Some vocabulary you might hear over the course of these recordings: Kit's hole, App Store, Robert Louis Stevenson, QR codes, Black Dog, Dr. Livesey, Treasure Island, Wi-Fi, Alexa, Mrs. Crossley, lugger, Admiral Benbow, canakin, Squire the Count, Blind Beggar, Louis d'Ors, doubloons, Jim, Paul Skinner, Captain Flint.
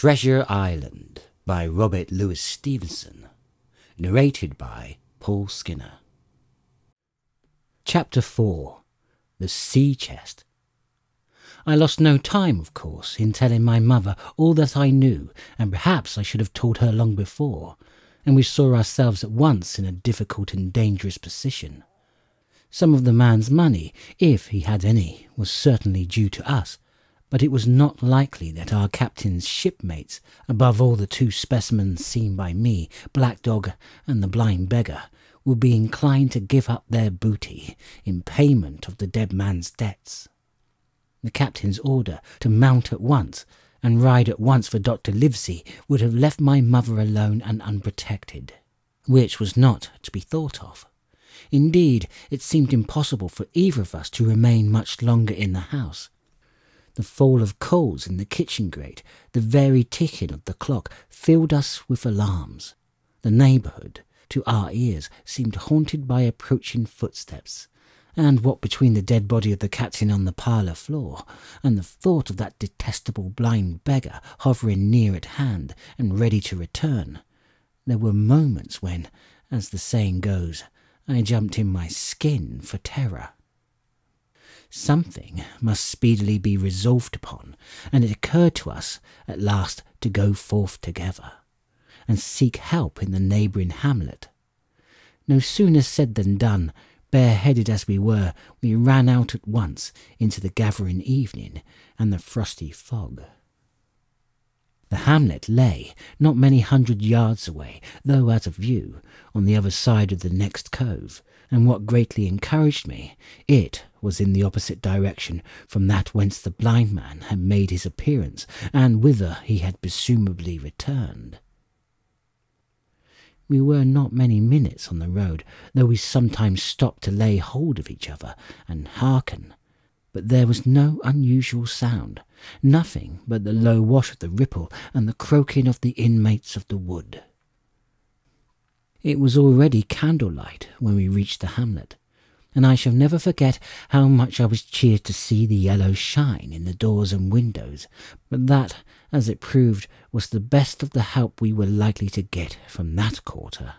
Treasure Island by Robert Louis Stevenson, narrated by Paul Skinner. Chapter 4. The Sea Chest. I lost no time, of course, in telling my mother all that I knew, and perhaps I should have told her long before, and we saw ourselves at once in a difficult and dangerous position. Some of the man's money, if he had any, was certainly due to us, but it was not likely that our captain's shipmates, above all the two specimens seen by me, Black Dog and the Blind Beggar, would be inclined to give up their booty in payment of the dead man's debts. The captain's order to mount at once and ride at once for Dr. Livesey would have left my mother alone and unprotected, which was not to be thought of. Indeed, it seemed impossible for either of us to remain much longer in the house. The fall of coals in the kitchen grate, the very ticking of the clock, filled us with alarms. The neighbourhood, to our ears, seemed haunted by approaching footsteps, and what between the dead body of the captain on the parlour floor, and the thought of that detestable Blind Beggar hovering near at hand and ready to return, there were moments when, as the saying goes, I jumped in my skin for terror. Something must speedily be resolved upon, and it occurred to us at last to go forth together, and seek help in the neighbouring hamlet. No sooner said than done. Bareheaded as we were, we ran out at once into the gathering evening and the frosty fog. The hamlet lay not many hundred yards away, though out of view, on the other side of the next cove, and what greatly encouraged me, it was in the opposite direction from that whence the blind man had made his appearance, and whither he had presumably returned. We were not many minutes on the road, though we sometimes stopped to lay hold of each other and hearken, but there was no unusual sound, nothing but the low wash of the ripple and the croaking of the inmates of the wood. It was already candlelight when we reached the hamlet, and I shall never forget how much I was cheered to see the yellow shine in the doors and windows, but that, as it proved, was the best of the help we were likely to get from that quarter.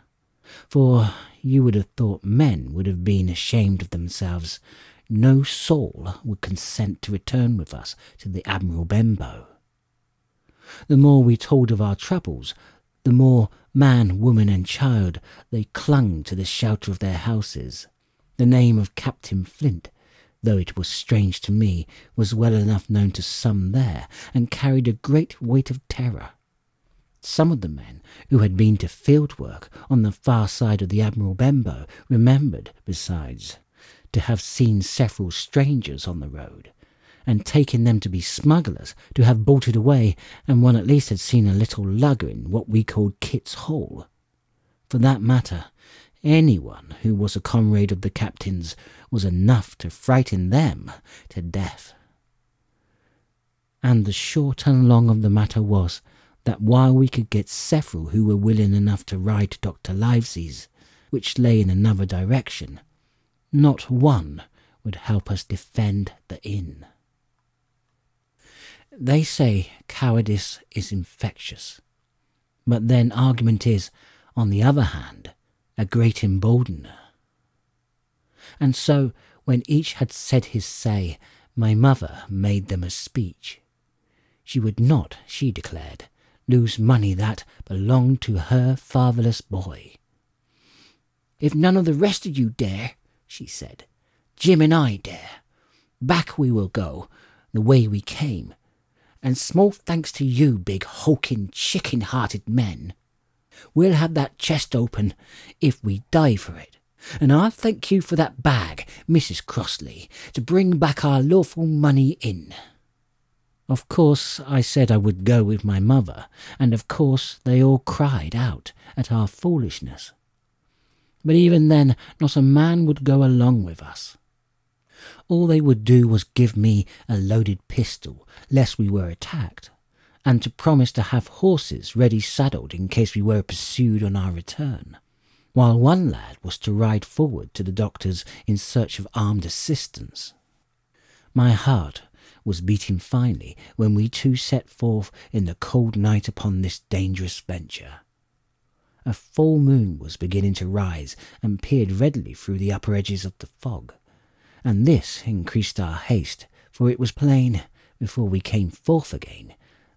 For you would have thought men would have been ashamed of themselves. No soul would consent to return with us to the Admiral Benbow. The more we told of our troubles, the more man, woman and child they clung to the shelter of their houses. The name of Captain Flint, though it was strange to me, was well enough known to some there, and carried a great weight of terror. Some of the men who had been to field work on the far side of the Admiral Benbow remembered, besides, to have seen several strangers on the road, and taken them to be smugglers, to have bolted away, and one at least had seen a little lugger in what we called Kit's hole. For that matter, anyone who was a comrade of the captain's was enough to frighten them to death. And the short and long of the matter was that while we could get several who were willing enough to ride to Dr. Livesey's, which lay in another direction, not one would help us defend the inn. They say cowardice is infectious, but then argument is, on the other hand, a great emboldener. And so, when each had said his say, my mother made them a speech. She would not, she declared, lose money that belonged to her fatherless boy. "If none of the rest of you dare," she said, "Jim and I dare. Back we will go, the way we came, and small thanks to you big hulking chicken-hearted men. We'll have that chest open if we die for it, and I'll thank you for that bag, Mrs. Crossley, to bring back our lawful money in." Of course I said I would go with my mother, and of course they all cried out at our foolishness. But even then not a man would go along with us. All they would do was give me a loaded pistol, lest we were attacked, and to promise to have horses ready saddled in case we were pursued on our return, while one lad was to ride forward to the doctor's in search of armed assistance. My heart was beating finely when we two set forth in the cold night upon this dangerous venture. A full moon was beginning to rise and peered redly through the upper edges of the fog, and this increased our haste, for it was plain, before we came forth again,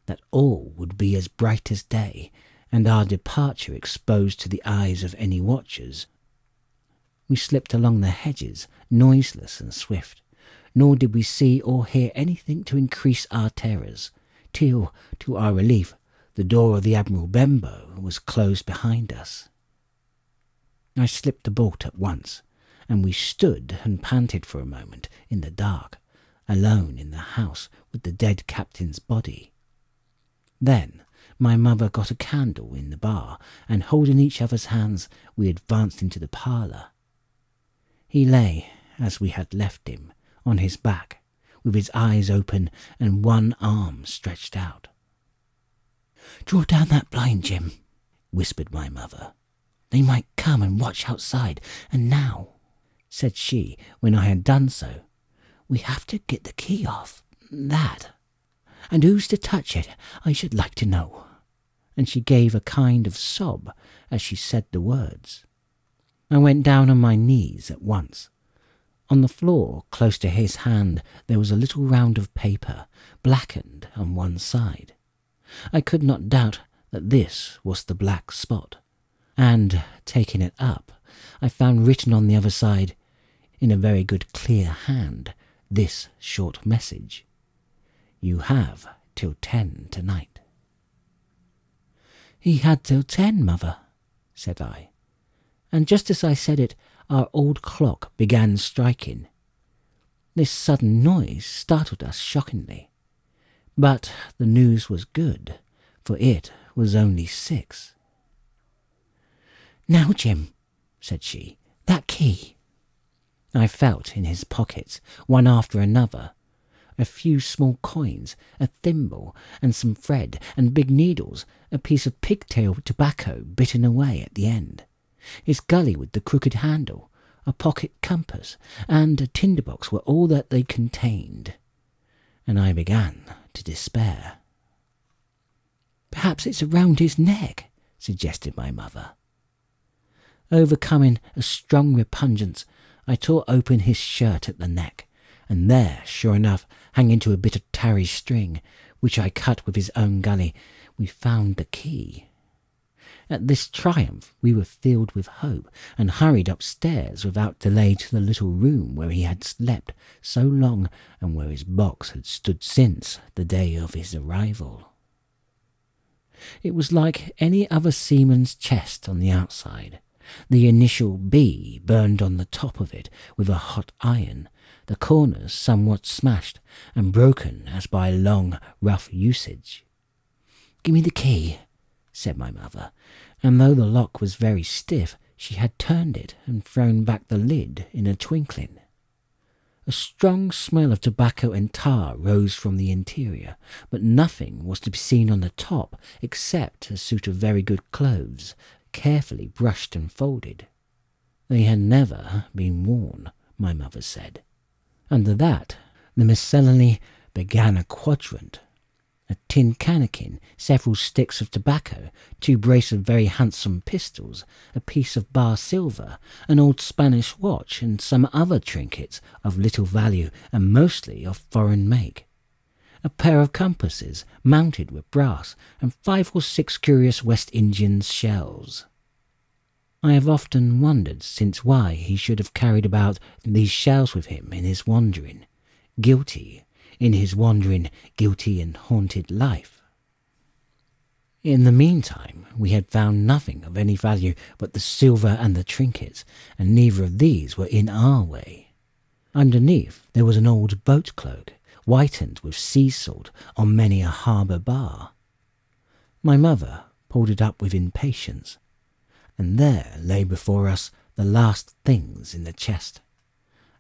that all would be as bright as day, and our departure exposed to the eyes of any watchers. We slipped along the hedges, noiseless and swift, nor did we see or hear anything to increase our terrors, till, to our relief, the door of the Admiral Benbow was closed behind us. I slipped the bolt at once, and we stood and panted for a moment in the dark, alone in the house with the dead captain's body. Then my mother got a candle in the bar, and holding each other's hands, we advanced into the parlour. He lay, as we had left him, on his back, with his eyes open and one arm stretched out. "Draw down that blind, Jim," whispered my mother. "They might come and watch outside, and now," said she, when I had done so, "we have to get the key off that. And who's to touch it, I should like to know." And she gave a kind of sob as she said the words. I went down on my knees at once. On the floor, close to his hand, there was a little round of paper, blackened on one side. I could not doubt that this was the black spot, and, taking it up, I found written on the other side, in a very good clear hand, this short message: "You have till 10 tonight." "He had till 10, mother," said I, and just as I said it, our old clock began striking. This sudden noise startled us shockingly. But the news was good, for it was only 6. "Now, Jim," said she, "that key." I felt in his pockets, one after another, a few small coins, a thimble, and some thread, and big needles, a piece of pigtail tobacco bitten away at the end, his gully with the crooked handle, a pocket compass, and a tinderbox were all that they contained, and I began to despair. "Perhaps it's around his neck," suggested my mother. Overcoming a strong repugnance, I tore open his shirt at the neck, and there, sure enough, hanging to a bit of tarry string, which I cut with his own gully, we found the key. At this triumph we were filled with hope, and hurried upstairs without delay to the little room where he had slept so long, and where his box had stood since the day of his arrival. It was like any other seaman's chest on the outside. The initial B burned on the top of it with a hot iron, the corners somewhat smashed and broken as by long, rough usage. "Give me the key," said my mother, and though the lock was very stiff, she had turned it and thrown back the lid in a twinkling. A strong smell of tobacco and tar rose from the interior, but nothing was to be seen on the top except a suit of very good clothes, carefully brushed and folded. They had never been worn, my mother said. Under that, the miscellany began a quadrant: a tin canakin, several sticks of tobacco, 2 brace of very handsome pistols, a piece of bar silver, an old Spanish watch, and some other trinkets of little value and mostly of foreign make, a pair of compasses mounted with brass, and 5 or 6 curious West Indian shells. I have often wondered since why he should have carried about these shells with him in his wandering, guilty and haunted life. In the meantime, we had found nothing of any value but the silver and the trinkets, and neither of these were in our way. Underneath there was an old boat cloak, whitened with sea salt on many a harbour bar. My mother pulled it up with impatience, and there lay before us the last things in the chest: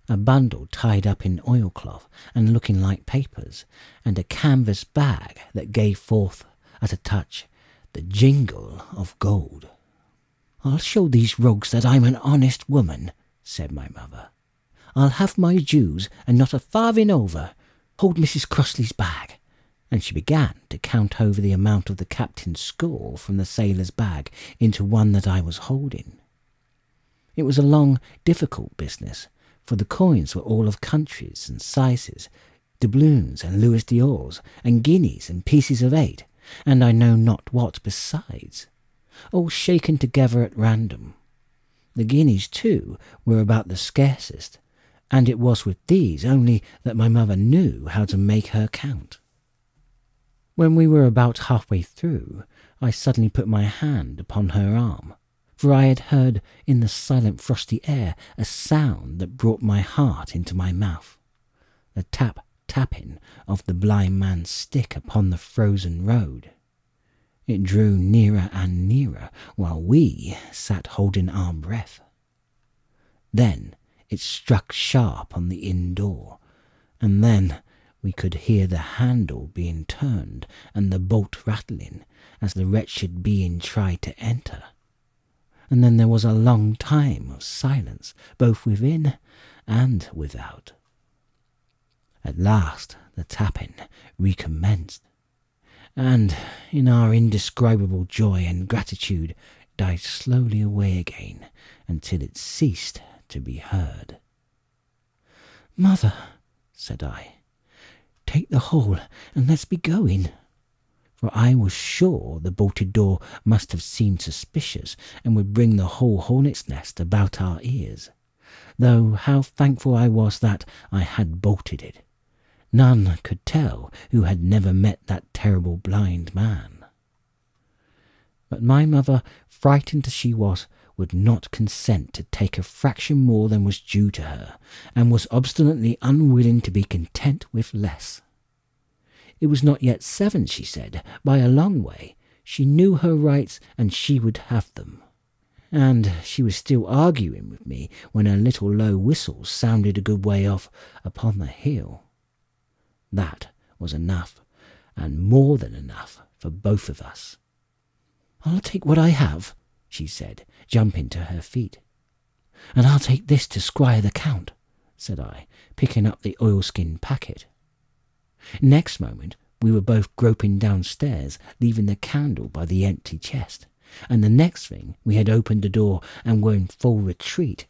a bundle tied up in oilcloth and looking like papers, and a canvas bag that gave forth, at a touch, the jingle of gold. "I'll show these rogues that I'm an honest woman," said my mother. "I'll have my dues and not a farthing over. Hold Mrs. Crossley's bag." And she began to count over the amount of the captain's score from the sailor's bag into one that I was holding. It was a long, difficult business, for the coins were all of countries and sizes, doubloons and Louis d'Ors, and guineas and pieces of 8, and I know not what besides, all shaken together at random. The guineas, too, were about the scarcest, and it was with these only that my mother knew how to make her count. When we were about halfway through, I suddenly put my hand upon her arm, for I had heard in the silent frosty air a sound that brought my heart into my mouth, the tap-tapping of the blind man's stick upon the frozen road. It drew nearer and nearer while we sat holding our breath. Then it struck sharp on the inn door, and then we could hear the handle being turned and the bolt rattling as the wretched being tried to enter. And then there was a long time of silence, both within and without. At last the tapping recommenced, and, in our indescribable joy and gratitude, died slowly away again until it ceased to be heard. "Mother," said I, "take the whole and let's be going." For I was sure the bolted door must have seemed suspicious and would bring the whole hornet's nest about our ears, though how thankful I was that I had bolted it. None could tell who had never met that terrible blind man. But my mother, frightened as she was, would not consent to take a fraction more than was due to her, and was obstinately unwilling to be content with less. It was not yet 7, she said, by a long way. She knew her rights, and she would have them. And she was still arguing with me when a little low whistle sounded a good way off upon the hill. That was enough, and more than enough, for both of us. "I'll take what I have," she said, jumping to her feet. "And I'll take this to Squire the Count," said I, picking up the oilskin packet. Next moment we were both groping downstairs, leaving the candle by the empty chest, and the next thing we had opened the door and were in full retreat.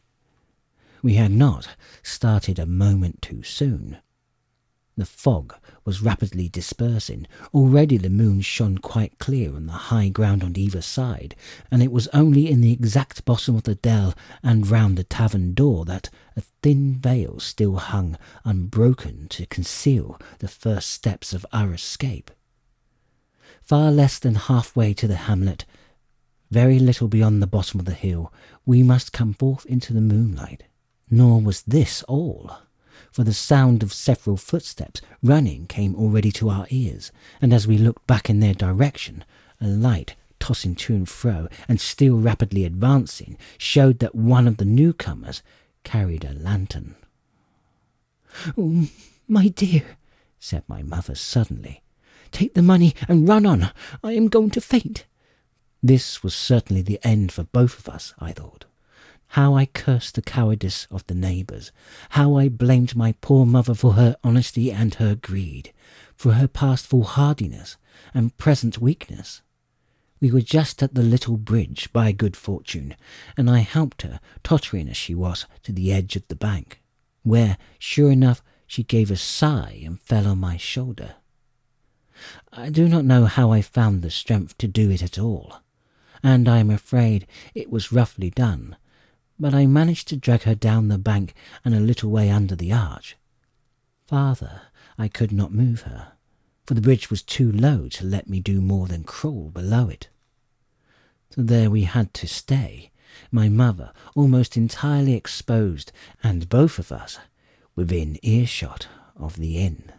We had not started a moment too soon. The fog was rapidly dispersing. Already the moon shone quite clear on the high ground on either side, and it was only in the exact bottom of the dell and round the tavern door that a thin veil still hung unbroken to conceal the first steps of our escape. Far less than halfway to the hamlet, very little beyond the bottom of the hill, we must come forth into the moonlight. Nor was this all, for the sound of several footsteps running came already to our ears, and as we looked back in their direction, a light tossing to and fro and still rapidly advancing showed that one of the newcomers carried a lantern. "Oh, my dear," said my mother suddenly, "take the money and run on. I am going to faint." This was certainly the end for both of us, I thought. How I cursed the cowardice of the neighbours, how I blamed my poor mother for her honesty and her greed, for her past foolhardiness and present weakness. We were just at the little bridge by good fortune, and I helped her, tottering as she was, to the edge of the bank, where, sure enough, she gave a sigh and fell on my shoulder. I do not know how I found the strength to do it at all, and I am afraid it was roughly done, but I managed to drag her down the bank and a little way under the arch. Farther I could not move her, for the bridge was too low to let me do more than crawl below it. So there we had to stay, my mother almost entirely exposed, and both of us within earshot of the inn.